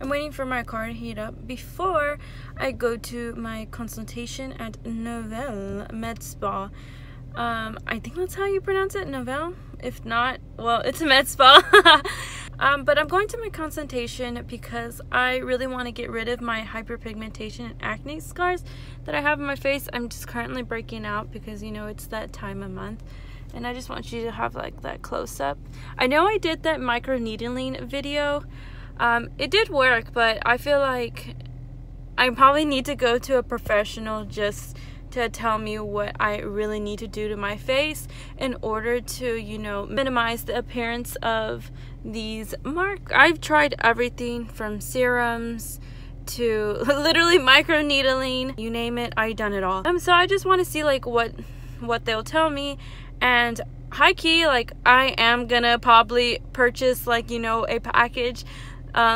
I'm waiting for my car to heat up before I go to my consultation at Novopelle Med Spa. I think that's how you pronounce it, Novopelle? If not, well, it's a med spa. But I'm going to my consultation because I really want to get rid of my hyperpigmentation and acne scars that I have on my face. I'm just currently breaking out because, you know, it's that time of month. And I just want you to have, like, that close-up. I know I did that micro-needling video. It did work, but I feel like I probably need to go to a professional just to tell me what I really need to do to my face in order to, you know, minimize the appearance of these marks. I've tried everything from serums to literally microneedling, you name it, I've done it all. So I just want to see like what they'll tell me, and high key, like, I am gonna probably purchase, like, you know, a package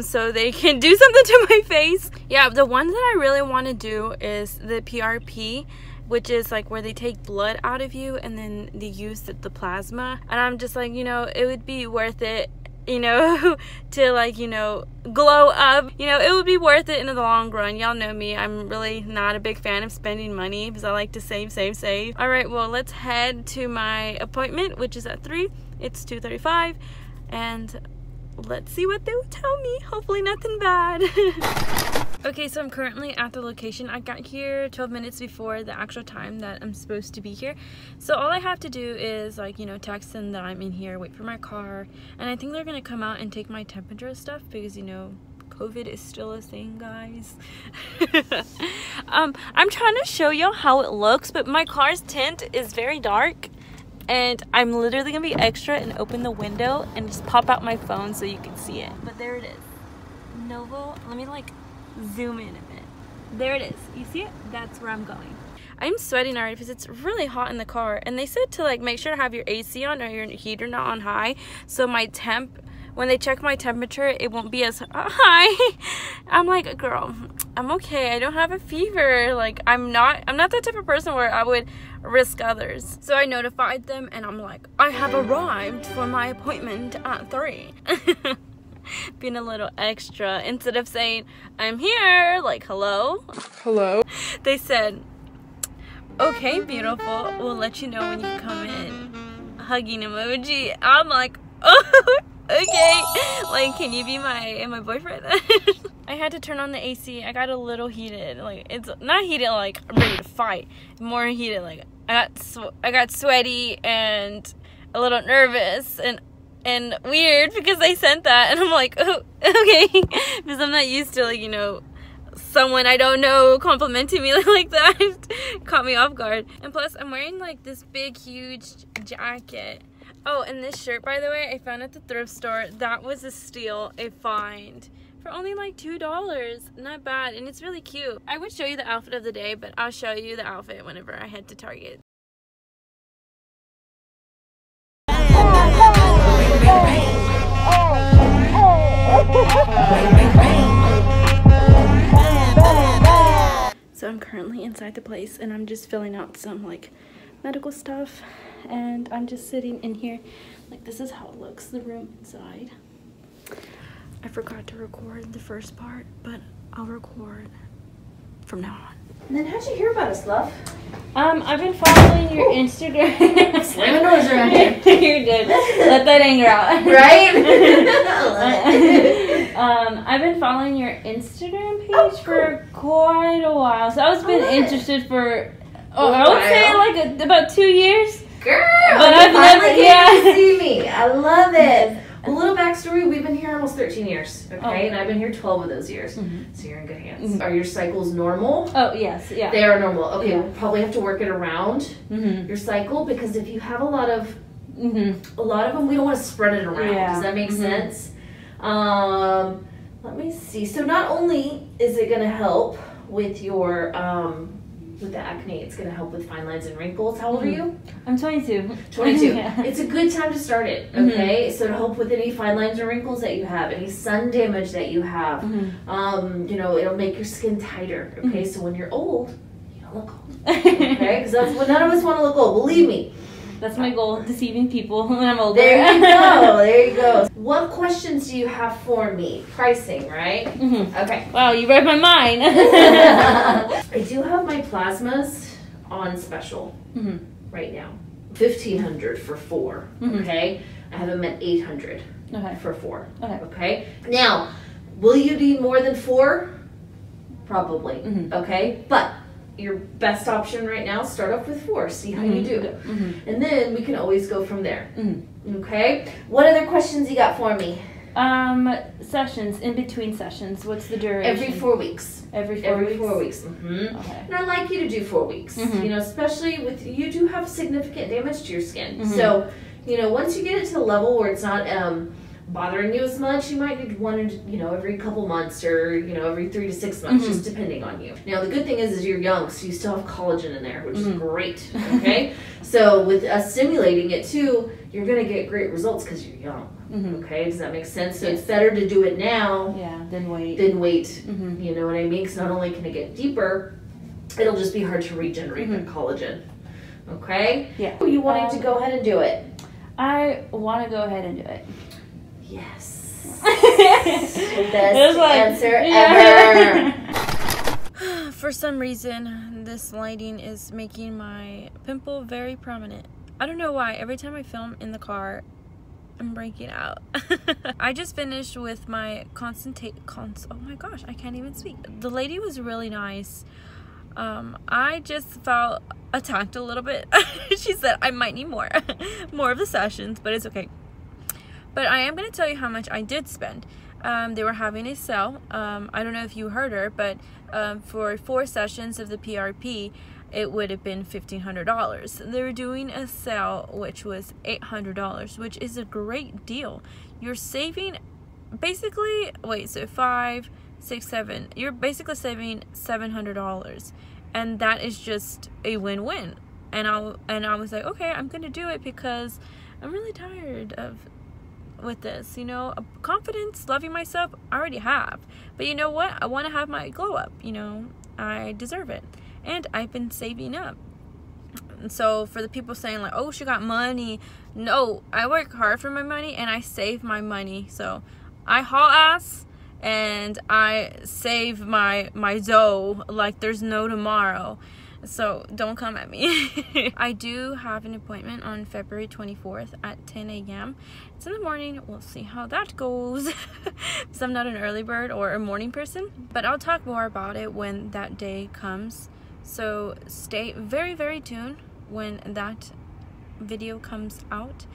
so they can do something to my face. Yeah, the one that I really want to do is the PRP, which is like where they take blood out of you and then they use the plasma. And I'm just like, you know, it would be worth it, you know, to, like, you know, glow up. You know, it would be worth it in the long run. Y'all know me. I'm really not a big fan of spending money because I like to save. All right, well, let's head to my appointment, which is at 3. It's 2:35, and let's see what they will tell me. Hopefully nothing bad. Okay, so I'm currently at the location. I got here 12 minutes before the actual time that I'm supposed to be here. So all I have to do is, like, you know, text them that I'm in here, wait for my car, and I think they're gonna come out and take my temperature and stuff because, you know, COVID is still a thing, guys. I'm trying to show y'all how it looks, but my car's tint is very dark. And I'm literally gonna be extra and open the window and just pop out my phone so you can see it. But there it is. Novo, let me, like, zoom in a minute. There it is. You see it? That's where I'm going. I'm sweating already because it's really hot in the car. And they said to, like, make sure to have your AC on or your heater not on high. So my temp, when they check my temperature, it won't be as high. I'm like, girl, I'm okay. I don't have a fever. Like, I'm not that type of person where I would risk others. So I notified them and I'm like, I have arrived for my appointment at 3. Being a little extra. Instead of saying, I'm here, like, hello? Hello? They said, okay, beautiful. We'll let you know when you come in. Hugging emoji. I'm like, oh, okay, like, can you be my boyfriend? I had to turn on the AC. I got a little heated. Like, it's not heated like I'm ready to fight, more heated like I got sweaty and a little nervous and weird because they sent that, and I'm like, oh, okay, because I'm not used to, like, you know, someone I don't know complimenting me like that. Caught me off guard. And plus I'm wearing, like, this big huge jacket. Oh, and this shirt, by the way, I found at the thrift store. That was a steal, a find, for only like $2. Not bad, and it's really cute. I would show you the outfit of the day, but I'll show you the outfit whenever I head to Target. So I'm currently inside the place, and I'm just filling out some, like, medical stuff, and I'm just sitting in here. Like, this is how it looks, the room inside. I forgot to record the first part, but I'll record from now on. And then how'd you hear about us, love? I've been following your Instagram. Slamming doors around here. You did. Let that anger out. Right? I've been following your Instagram page for quite a while. So I've been interested for I would say like about 2 years. Girl, but I've never yet to see me. I love it. A little backstory: we've been here almost 13 years, okay, and I've been here 12 of those years. So you're in good hands. Are your cycles normal? Oh yes, yeah. They are normal. Okay, we'll probably have to work it around your cycle, because if you have a lot of them, we don't want to spread it around. Yeah. Does that make sense? Let me see. So not only is it going to help with your with the acne, it's going to help with fine lines and wrinkles. How old are you? I'm 22. 22. Yeah. It's a good time to start it, okay? So to help with any fine lines or wrinkles that you have, any sun damage that you have, you know, it'll make your skin tighter, okay? So when you're old, you don't look old, okay? Because that's what none of us want to look old, believe me. That's my goal, deceiving people when I'm older. There you go, there you go. What questions do you have for me? Pricing, right? Mm-hmm. Okay. Wow, you read my mind. I do have my plasmas on special right now. $1,500 for 4, okay? I have them at $800 for 4, okay? Now, will you need more than 4? Probably, okay? But your best option right now, start off with 4, see how you do. And then we can always go from there, okay? What other questions you got for me? Sessions, in between sessions, what's the duration? Every 4 weeks. Every four weeks. And I like you to do 4 weeks, you know, especially with, you do have significant damage to your skin. So, you know, once you get it to the level where it's not bothering you as much, you might need one, you know, every couple months or, you know, every 3 to 6 months, just depending on you. Now, the good thing is you're young, so you still have collagen in there, which is great, okay? So with us stimulating it too, you're going to get great results because you're young. Okay, does that make sense? So it's better to do it now than wait. You know what I mean? Because not only can it get deeper, it'll just be hard to regenerate the collagen. Okay? Yeah. Are you wanting to go ahead and do it? I want to go ahead and do it. Yes. The best answer ever. For some reason, this lighting is making my pimple very prominent. I don't know why. Every time I film in the car, I'm breaking out. I just finished with my oh my gosh, I can't even speak. The lady was really nice. I just felt attacked a little bit. She said I might need more of the sessions, but it's okay. But I am going to tell you how much I did spend. They were having a sale. I don't know if you heard her, but for 4 sessions of the PRP, it would have been $1,500. They were doing a sale, which was $800, which is a great deal. You're saving basically, wait, so 5, 6, 7, you're basically saving $700. And that is just a win-win. And I was like, okay, I'm gonna do it because I'm really tired with this, you know, confidence, loving myself, I already have. But you know what? I wanna have my glow up, you know, I deserve it. And I've been saving up. And so for the people saying like, oh, she got money. No, I work hard for my money and I save my money. So I haul ass and I save my dough like there's no tomorrow. So don't come at me. I do have an appointment on February 24th at 10 a.m. It's in the morning. We'll see how that goes. So I'm not an early bird or a morning person, but I'll talk more about it when that day comes. So stay very, very tuned when that video comes out.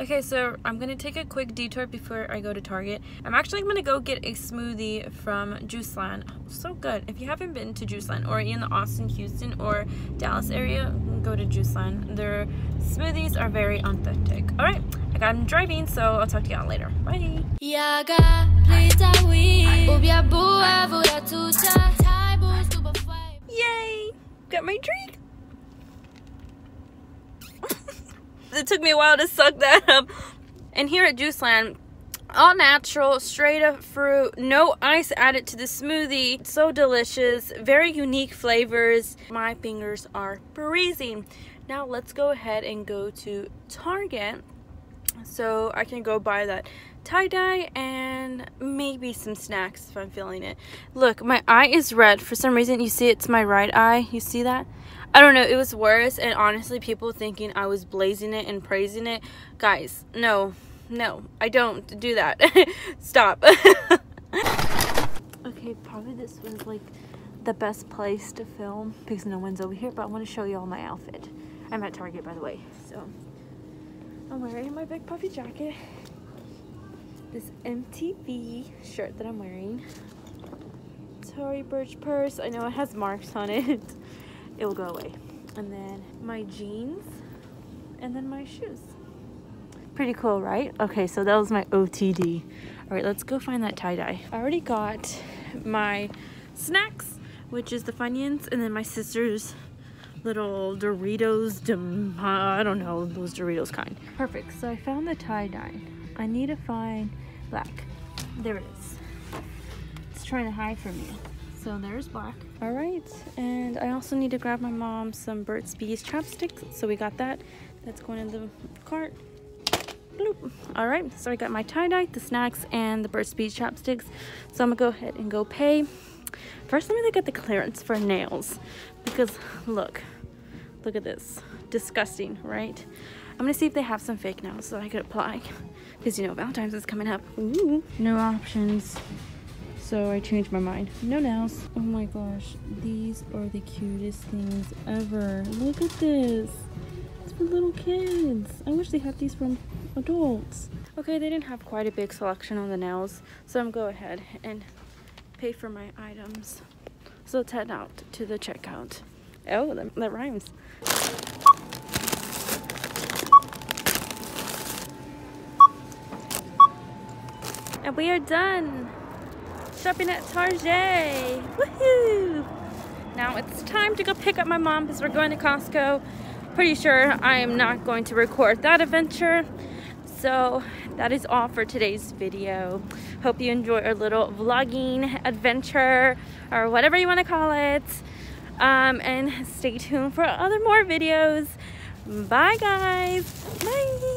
Okay, so I'm gonna take a quick detour before I go to Target. I'm actually gonna go get a smoothie from Juiceland. Oh, so good. If you haven't been to Juiceland or in the Austin, Houston, or Dallas area, go to Juiceland. Their smoothies are very authentic. All right, I'm driving, so I'll talk to y'all later. Bye. Yay! Got my drink. It took me a while to suck that up. And here at Juiceland, all natural, straight up fruit, no ice added to the smoothie. It's so delicious, very unique flavors. My fingers are freezing. Now let's go ahead and go to Target so I can go buy that tie-dye and maybe some snacks if I'm feeling it. Look, my eye is red. For some reason, you see it's my right eye. You see that? I don't know, it was worse, and honestly, people thinking I was blazing it and praising it. Guys, no, I don't do that. Stop. Okay, probably this was like the best place to film because no one's over here, but I want to show you all my outfit. I'm at Target, by the way, so I'm wearing my big puffy jacket, this MTV shirt that I'm wearing, Tory Burch purse. I know it has marks on it. It will go away. And then my jeans, and then my shoes. Pretty cool, right? Okay, so that was my OTD. All right, let's go find that tie-dye. I already got my snacks, which is the Funyuns, and then my sister's little Doritos, I don't know, those Doritos kind. Perfect, so I found the tie-dye. I need to find black. There it is. It's trying to hide from me. So there's black. All right, and I also need to grab my mom some Burt's Bees chapsticks. So we got that. That's going in the cart. Bloop. All right, so I got my tie-dye, the snacks, and the Burt's Bees chopsticks. So I'm gonna go ahead and go pay. First, let me look at the clearance for nails, because look at this. Disgusting, right? I'm gonna see if they have some fake nails so I could apply, because you know Valentine's is coming up. Ooh, no options. So I changed my mind. No nails. Oh my gosh, these are the cutest things ever. Look at this. It's for little kids. I wish they had these from adults. Okay, they didn't have quite a big selection on the nails, so I'm going to go ahead and pay for my items. So let's head out to the checkout. Oh, that rhymes. And we are done shopping at Target. Woohoo! Now it's time to go pick up my mom because we're going to Costco. Pretty sure I am not going to record that adventure. So that is all for today's video. Hope you enjoy our little vlogging adventure or whatever you want to call it. And stay tuned for other more videos. Bye guys. Bye.